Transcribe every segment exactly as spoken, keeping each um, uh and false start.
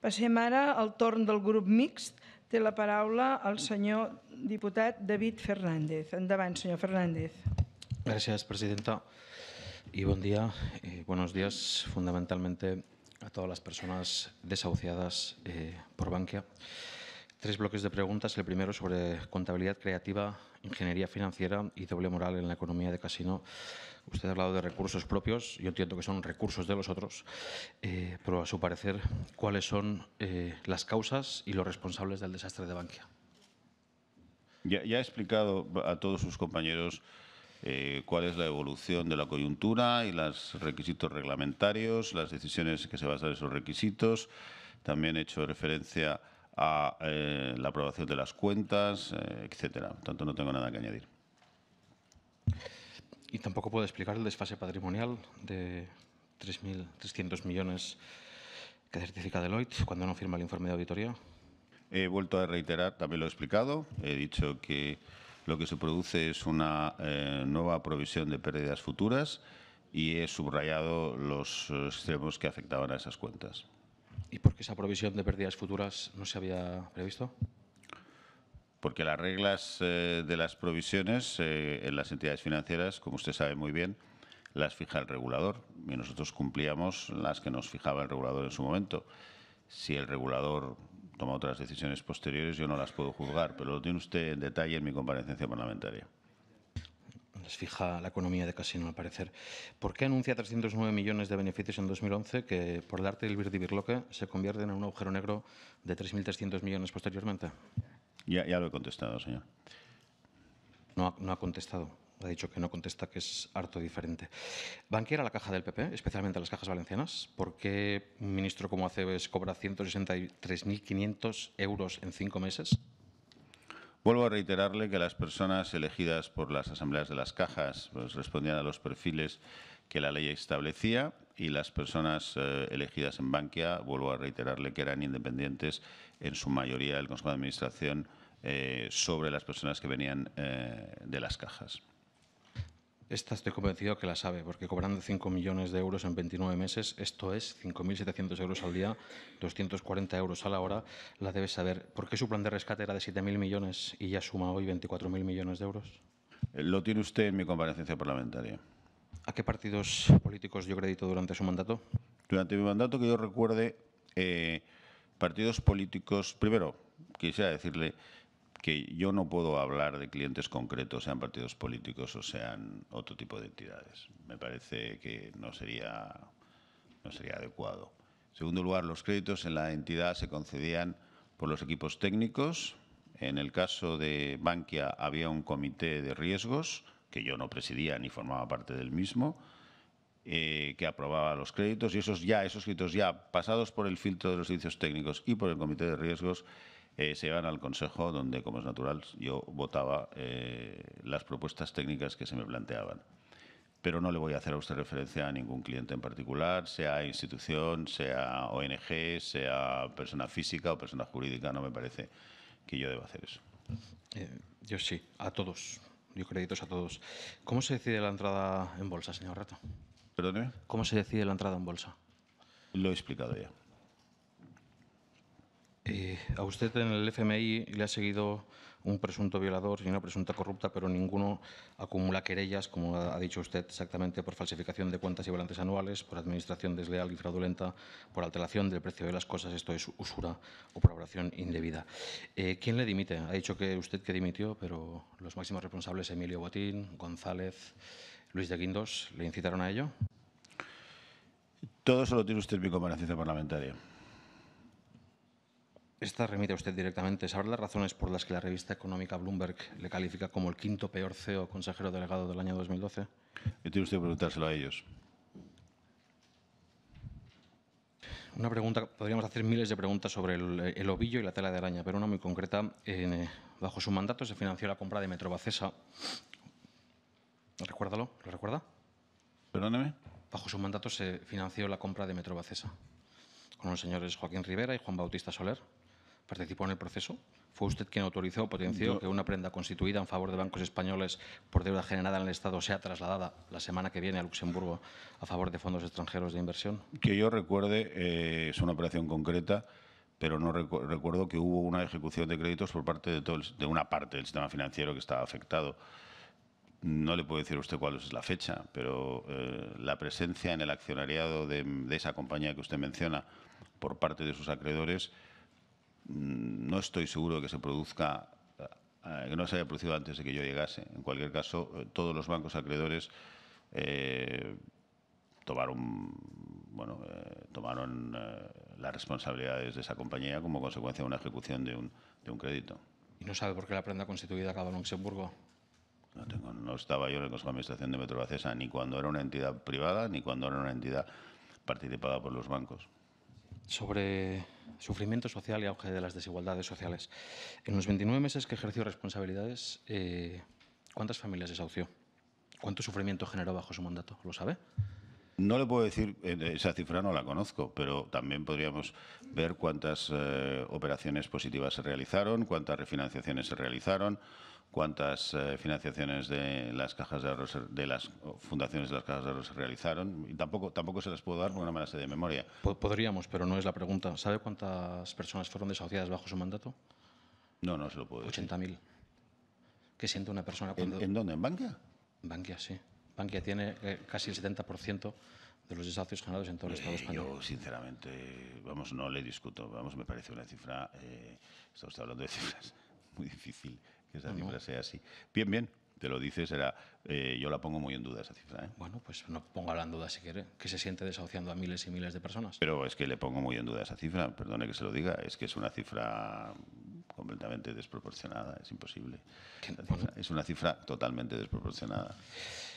Passem ara al torn del grup mixt. Té la paraula el senyor diputat David Fernández. Endavant, senyor Fernández. Gracias, presidenta. Y buen día. Eh, buenos días, fundamentalmente, a todas las personas desahuciadas eh, por Bankia. Tres bloques de preguntas. El primero sobre contabilidad creativa, ingeniería financiera y doble moral en la economía de casino. Usted ha hablado de recursos propios. Yo entiendo que son recursos de los otros, eh, pero a su parecer, ¿cuáles son eh, las causas y los responsables del desastre de Bankia? Ya, ya he explicado a todos sus compañeros Eh, cuál es la evolución de la coyuntura y los requisitos reglamentarios, las decisiones que se basan en esos requisitos. También he hecho referencia a eh, la aprobación de las cuentas, eh, etcétera. Por tanto, no tengo nada que añadir. Y tampoco puedo explicar el desfase patrimonial de tres mil trescientos millones que certifica Deloitte cuando no firma el informe de auditoría. He vuelto a reiterar, también lo he explicado, he dicho que lo que se produce es una eh, nueva provisión de pérdidas futuras y he subrayado los extremos que afectaban a esas cuentas. ¿Y por qué esa provisión de pérdidas futuras no se había previsto? Porque las reglas eh, de las provisiones eh, en las entidades financieras, como usted sabe muy bien, las fija el regulador y nosotros cumplíamos las que nos fijaba el regulador en su momento. Si el regulador toma otras decisiones posteriores, yo no las puedo juzgar, pero lo tiene usted en detalle en mi comparecencia parlamentaria. Les fija la economía de casino, al parecer. ¿Por qué anuncia trescientos nueve millones de beneficios en dos mil once que, por darte el birdivirloque, se convierten en un agujero negro de tres mil trescientos millones posteriormente? Ya, ya lo he contestado, señor. No ha, no ha contestado. Ha dicho que no contesta, que es harto diferente. Bankia era la caja del P P, especialmente las cajas valencianas. ¿Por qué un ministro como Acebes cobra ciento sesenta y tres mil quinientos euros en cinco meses? Vuelvo a reiterarle que las personas elegidas por las asambleas de las cajas pues, respondían a los perfiles que la ley establecía y las personas eh, elegidas en Bankia, vuelvo a reiterarle que eran independientes en su mayoría del Consejo de Administración eh, sobre las personas que venían eh, de las cajas. Esta estoy convencido que la sabe, porque cobrando cinco millones de euros en veintinueve meses, esto es cinco mil setecientos euros al día, doscientos cuarenta euros a la hora, la debe saber. ¿Por qué su plan de rescate era de siete mil millones y ya suma hoy veinticuatro mil millones de euros? Lo tiene usted en mi comparecencia parlamentaria. ¿A qué partidos políticos dio crédito durante su mandato? Durante mi mandato, que yo recuerde, eh, partidos políticos… Primero, quisiera decirle que yo no puedo hablar de clientes concretos, sean partidos políticos o sean otro tipo de entidades. Me parece que no sería, no sería adecuado. En segundo lugar, los créditos en la entidad se concedían por los equipos técnicos. En el caso de Bankia había un comité de riesgos, que yo no presidía ni formaba parte del mismo, eh, que aprobaba los créditos. Y esos, ya, esos créditos ya pasados por el filtro de los servicios técnicos y por el comité de riesgos, Eh, se iban al Consejo donde, como es natural, yo votaba eh, las propuestas técnicas que se me planteaban. Pero no le voy a hacer a usted referencia a ningún cliente en particular, sea institución, sea O N G, sea persona física o persona jurídica. No me parece que yo deba hacer eso. Eh, yo sí, a todos. Yo créditos a todos. ¿Cómo se decide la entrada en bolsa, señor Rato? ¿Perdone? ¿Cómo se decide la entrada en bolsa? Lo he explicado ya. Eh, a usted en el F M I le ha seguido un presunto violador y una presunta corrupta, pero ninguno acumula querellas, como ha dicho usted exactamente, por falsificación de cuentas y balances anuales, por administración desleal y fraudulenta, por alteración del precio de las cosas, esto es usura o colaboración indebida. Eh, ¿Quién le dimite? Ha dicho que usted que dimitió, pero los máximos responsables, Emilio Botín, González, Luis de Guindos, ¿le incitaron a ello? Todo eso lo tiene usted en mi comparecencia parlamentaria. Esta remite a usted directamente. ¿Sabrá las razones por las que la revista económica Bloomberg le califica como el quinto peor C E O consejero delegado del año dos mil doce? Tiene usted que preguntárselo a ellos. Una pregunta, podríamos hacer miles de preguntas sobre el, el ovillo y la tela de araña, pero una muy concreta. Eh, bajo su mandato se financió la compra de Metrovacesa. Recuérdalo, ¿lo recuerda? Perdóneme. Bajo su mandato se financió la compra de Metrovacesa con los señores Joaquín Rivera y Juan Bautista Soler. ¿Participó en el proceso? ¿Fue usted quien autorizó o potenció Yo. que una prenda constituida en favor de bancos españoles por deuda generada en el Estado sea trasladada la semana que viene a Luxemburgo a favor de fondos extranjeros de inversión? Que yo recuerde, eh, es una operación concreta pero no recu recuerdo que hubo una ejecución de créditos por parte de, todo el, de una parte del sistema financiero que estaba afectado. No le puedo decir a usted cuál es la fecha, pero eh, la presencia en el accionariado de, de esa compañía que usted menciona por parte de sus acreedores, no estoy seguro de que se produzca, que no se haya producido antes de que yo llegase. En cualquier caso, todos los bancos acreedores eh, tomaron, bueno, eh, tomaron eh, las responsabilidades de esa compañía como consecuencia de una ejecución de un, de un crédito. ¿Y no sabe por qué la prenda constituida acaba en Luxemburgo? No, tengo, no estaba yo en el Consejo de Administración de Metrovacesa ni cuando era una entidad privada ni cuando era una entidad participada por los bancos. Sobre sufrimiento social y auge de las desigualdades sociales. En los veintinueve meses que ejerció responsabilidades, eh, ¿cuántas familias desahució? ¿Cuánto sufrimiento generó bajo su mandato? ¿Lo sabe? No le puedo decir, esa cifra no la conozco, pero también podríamos ver cuántas eh, operaciones positivas se realizaron, cuántas refinanciaciones se realizaron, cuántas eh, financiaciones de las cajas de ahorros, de las fundaciones de las cajas de ahorros se realizaron. Y tampoco, tampoco se las puedo dar porque no me las sé de memoria. Podríamos, pero no es la pregunta. ¿Sabe cuántas personas fueron desahuciadas bajo su mandato? No, no se lo puedo decir. ochenta mil. ¿Qué siente una persona cuando… ¿En, ¿En dónde? ¿En Bankia? En Bankia, sí. Bankia tiene eh, casi el setenta por ciento de los desahucios generados en todo el Estado eh, español. Yo, sinceramente, vamos, no le discuto. Vamos, me parece una cifra… Eh, estamos hablando de cifras muy difícil. Que esa cifra sea así. Bien, bien, te lo dices, era, eh, yo la pongo muy en duda esa cifra, ¿eh? Bueno, pues no póngala en duda si quiere, que se siente desahuciando a miles y miles de personas. Pero es que le pongo muy en duda esa cifra, perdone que se lo diga, es que es una cifra completamente desproporcionada, es imposible. Cifra, bueno. Es una cifra totalmente desproporcionada.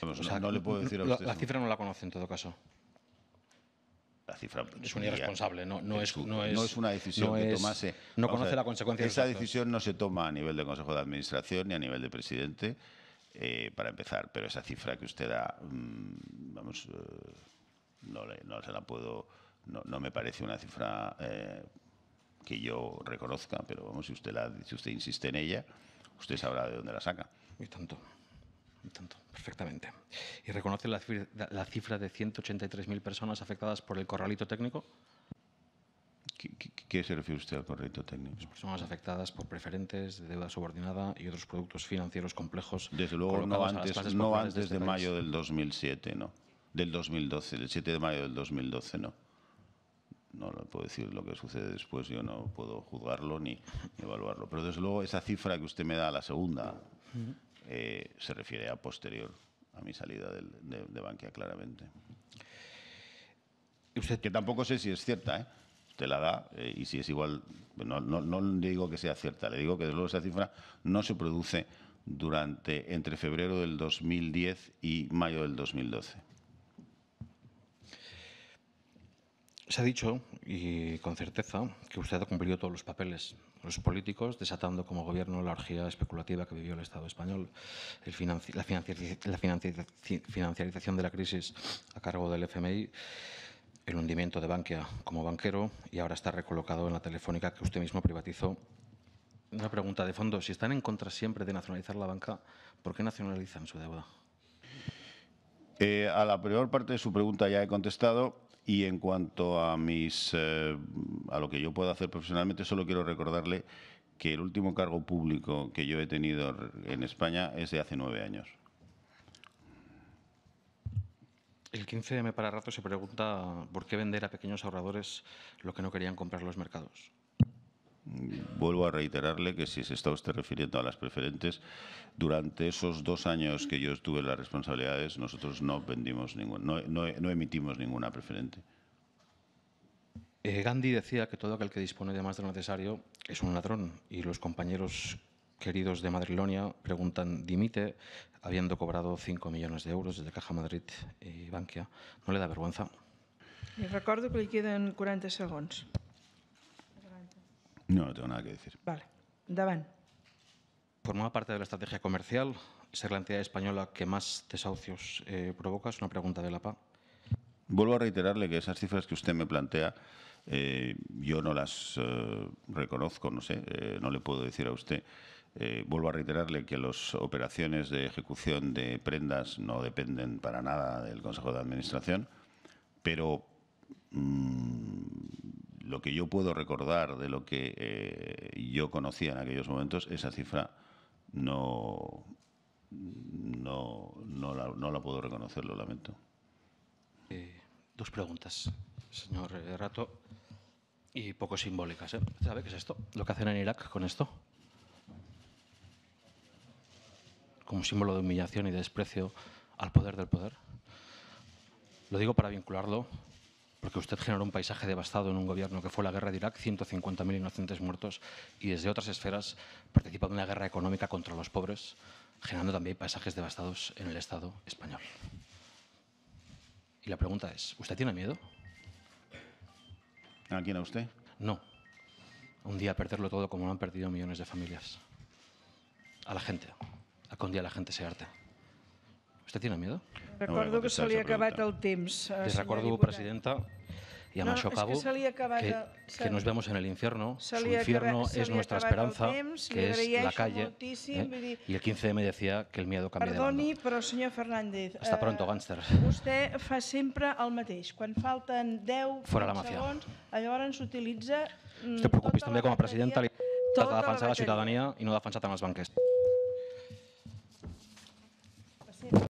Vamos, o sea, no, no le puedo decir a usted. La, la cifra no la conoce en todo caso. La cifra es un irresponsable, no, no, es, no, es, no es una decisión no es, que tomase. No conoce la consecuencia. Esa decisión no se toma a nivel del Consejo de Administración ni a nivel de presidente, eh, para empezar, pero esa cifra que usted da, mmm, vamos, eh, no, le, no se la puedo, no, no me parece una cifra eh, que yo reconozca, pero vamos, si usted, la, si usted insiste en ella, usted sabrá de dónde la saca. Y tanto. Tanto, perfectamente. ¿Y reconoce la cifra, la cifra de ciento ochenta y tres mil personas afectadas por el corralito técnico? ¿Qué, qué, qué se refiere usted al corralito técnico? Las personas afectadas por preferentes, de deuda subordinada y otros productos financieros complejos. Desde luego, no antes, no antes de, este de mayo del dos mil siete, no. Del dos mil doce, del siete de mayo del dos mil doce, no. No le puedo decir lo que sucede después, yo no puedo juzgarlo ni evaluarlo. Pero desde luego, esa cifra que usted me da, la segunda. Uh-huh. Eh, se refiere a posterior a mi salida del, de, de Bankia, claramente. Usted, que tampoco sé si es cierta, ¿eh? Usted la da eh, y si es igual, no, no, no le digo que sea cierta, le digo que desde luego esa cifra no se produce durante entre febrero del dos mil diez y mayo del dos mil doce. Se ha dicho, y con certeza, que usted ha cumplido todos los papeles. Los políticos, desatando como gobierno la orgía especulativa que vivió el Estado español, el financi la, financi la financi financiarización de la crisis a cargo del F M I, el hundimiento de Bankia como banquero y ahora está recolocado en la Telefónica que usted mismo privatizó. Una pregunta de fondo, si están en contra siempre de nacionalizar la banca, ¿por qué nacionalizan su deuda? Eh, a la peor parte de su pregunta ya he contestado. Y en cuanto a, mis, eh, a lo que yo puedo hacer profesionalmente, solo quiero recordarle que el último cargo público que yo he tenido en España es de hace nueve años. El quince eme para Rato se pregunta por qué vender a pequeños ahorradores lo que no querían comprar los mercados. Vuelvo a reiterarle que si se está usted refiriendo a las preferentes, durante esos dos años que yo estuve en las responsabilidades, nosotros no vendimos ningún, no, no, no emitimos ninguna preferente. Eh, Gandhi decía que todo aquel que dispone de más de lo necesario es un ladrón y los compañeros queridos de Madrilonia preguntan, dimite, habiendo cobrado cinco millones de euros desde Caja Madrid i Bankia. ¿No le da vergüenza? Li recordo que li queden quaranta segons. No, no tengo nada que decir. Vale, endavant. Formaba parte de la estrategia comercial ser la entidad española que más desahucios eh, provoca. Es una pregunta de la P A. Vuelvo a reiterarle que esas cifras que usted me plantea eh, yo no las eh, reconozco, no sé, eh, no le puedo decir a usted. Eh, vuelvo a reiterarle que las operaciones de ejecución de prendas no dependen para nada del Consejo de Administración, pero… Mmm, lo que yo puedo recordar de lo que eh, yo conocía en aquellos momentos, esa cifra no, no, no, la, no la puedo reconocer, lo lamento. Eh, dos preguntas, señor Rato, y poco simbólicas, ¿eh? ¿Sabe qué es esto? ¿Lo que hacen en Irak con esto? Como símbolo de humillación y de desprecio al poder del poder. Lo digo para vincularlo, porque usted generó un paisaje devastado en un gobierno que fue la guerra de Irak, ciento cincuenta mil inocentes muertos, y desde otras esferas participa en una guerra económica contra los pobres, generando también paisajes devastados en el Estado español. Y la pregunta es, ¿usted tiene miedo? ¿A quién, a usted? No. Un día perderlo todo como lo han perdido millones de familias. A la gente. A que un día la gente se harte. ¿Usted tiene miedo? Recordo no que se li ha acabat el temps. Les recuerdo, presidenta, y a Macho Cabo, que nos vemos en el infierno. Su infierno es nuestra esperanza, temps, que es la calle. Eh? Y el quince eme decía que el miedo cambia de bando. Perdoni, pero, señor Fernández, hasta pronto, gánster. Usted fa siempre el mateix. Quan falten diez segons, llavors s'utilitza... Usted preocupis també com a presidenta de defensar la ciutadania i no defensar tant els banquers.